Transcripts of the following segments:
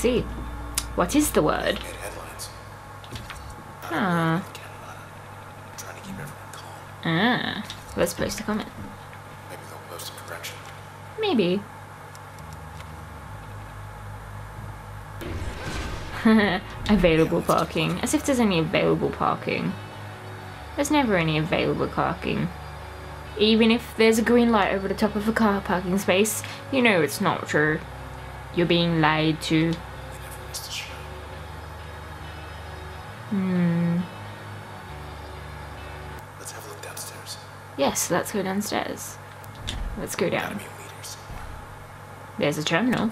Let's see. What is the word? Ah. Ah. Let's place a comment. Maybe they'll post a correction. Maybe. Available parking. As if there's any available parking. There's never any available parking. Even if there's a green light over the top of a car parking space, you know it's not true. You're being lied to. Hmm. Let's have a look downstairs. Yes, let's go downstairs. Let's go down. There's a terminal.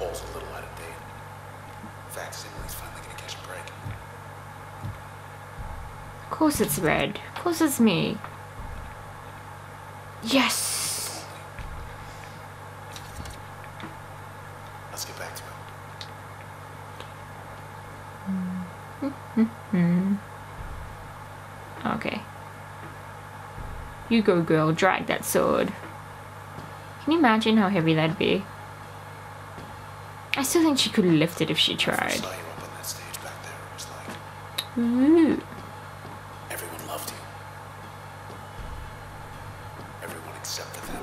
Paul's a little out of date. In fact, Sybil's finally gonna catch a break. Of course it's Red. Of course it's me. Yes. Let's get back to it. Okay. You go, girl. Drag that sword. Can you imagine how heavy that'd be? I still think she could lift it if she tried. Ooh. Everyone loved you. Everyone except for them.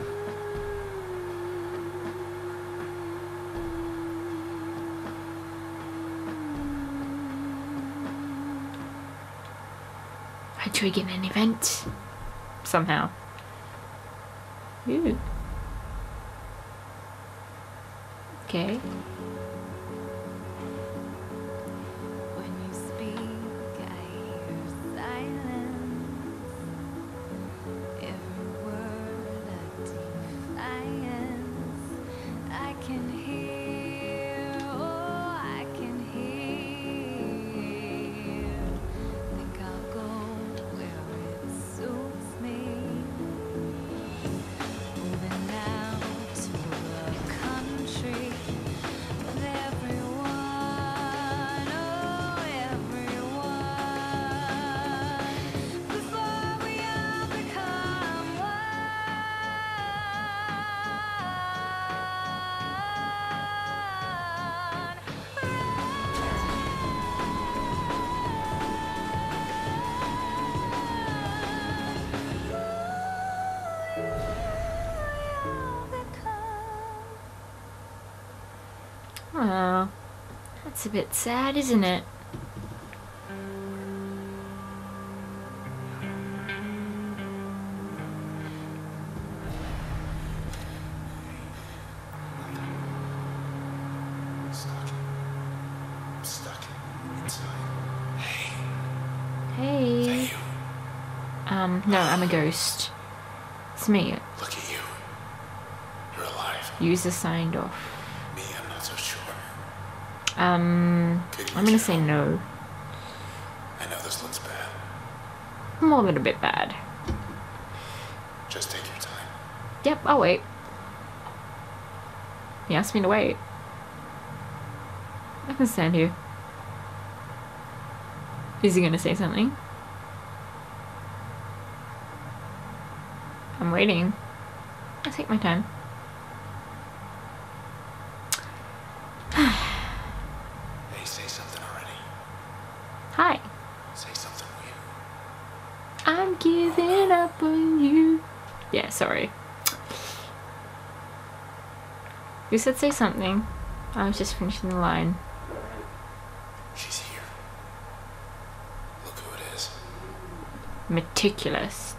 I triggered an event. Somehow. Ooh. Okay. When you speak, I hear silence. Every word a defiance. I can hear, oh, I can hear. Think I'll go where it suits me. Moving now to a country. Oh, that's a bit sad, isn't it? I'm stuck. I'm stuck inside. Hey. Hey. No, I'm a ghost. It's me. Look at you. You're alive. User signed off. I'm gonna say no. I know this looks bad. More than a bit bad. Just take your time. Yep, I'll wait. He asked me to wait. I can stand here. Is he gonna say something? I'm waiting. I'll take my time. Yeah, sorry. You said say something. I was just finishing the line. She's here. Look who it is. Meticulous.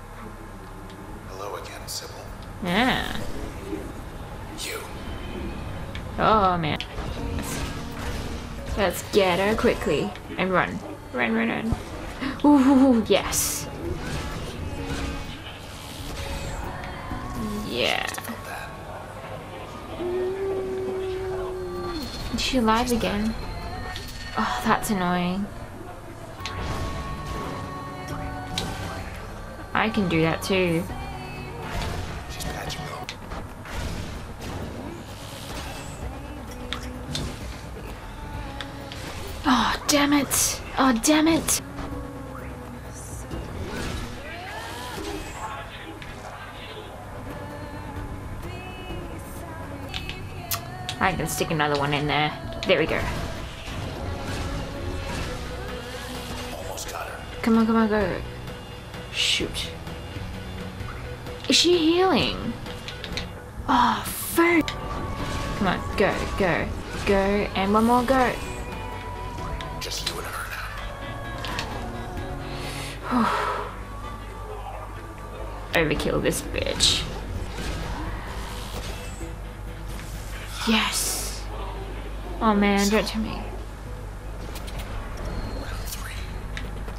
Hello again, Sybil. Yeah. You. Oh, man. Let's get her quickly. And run. Run, run, run. Ooh, yes. Yeah. Is she alive again? Oh, that's annoying. I can do that too. Oh, damn it. Oh, damn it. I can stick another one in there. There we go. Almost got her. Come on, come on, go. Shoot. Is she healing? Oh, fuck. Come on, go, go, go, and one more go. Just do it her now. Overkill this bitch. Yes. Oh man, do it to me.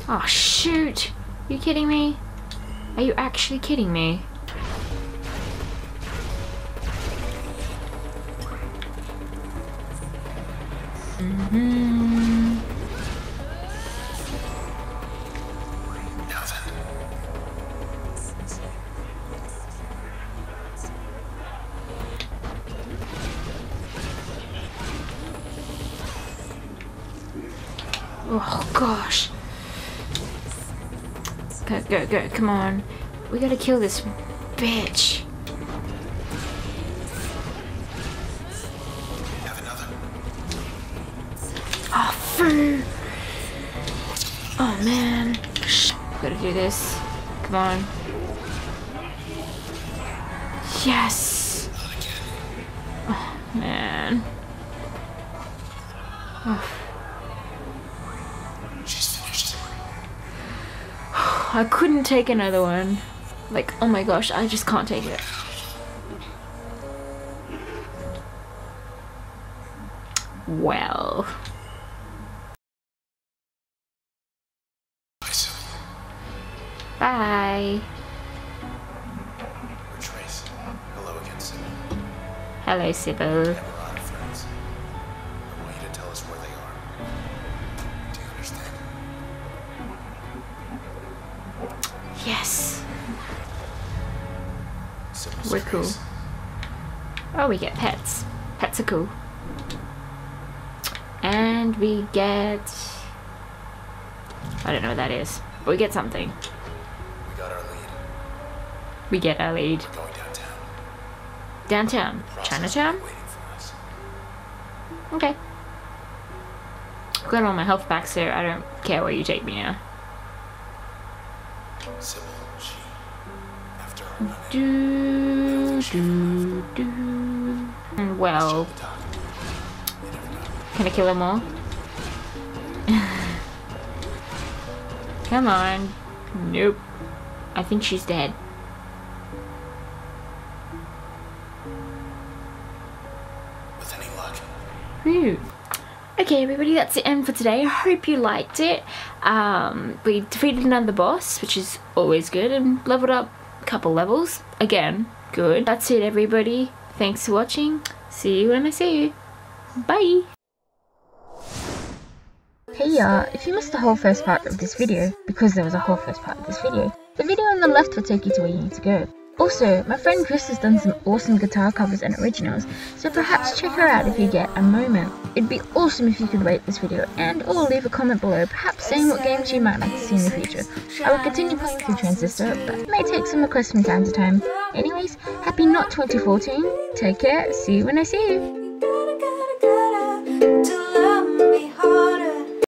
Oh shoot. Are you kidding me? Are you actually kidding me? Mm-hmm. Oh gosh. Go, go, go, come on. We gotta kill this bitch. Oh man, gotta do this. Come on. Yes. Oh man. Oh. I couldn't take another one. Like, oh my gosh, I just can't take it. Well. Bye. Trace. Hello again, Sybil. Hello, Sybil. I have a lot of friends. I want you to tell us where they are. Do you understand? Yes. Sybil's we're cool. Trace. Oh, we get pets. Pets are cool. And we get... I don't know what that is. But we get something. We get our lead. We're going downtown. Downtown? Chinatown? Okay. I've got all my health back, so I don't care where you take me now. Sybil, she, after her do. Well. Can I kill them all? Come on. Nope. I think she's dead. Okay everybody, that's the end for today. I hope you liked it. We defeated another boss, which is always good, and leveled up a couple levels. Again, good. That's it everybody. Thanks for watching. See you when I see you. Bye! Hey y'all, if you missed the whole first part of this video, because there was a whole first part of this video, the video on the left will take you to where you need to go. Also, my friend Chris has done some awesome guitar covers and originals, so perhaps check her out if you get a moment. It'd be awesome if you could rate this video and or leave a comment below, perhaps saying what games you might like to see in the future. I will continue playing through Transistor, but it may take some requests from time to time. Anyways, happy not 2014, take care, see you when I see you!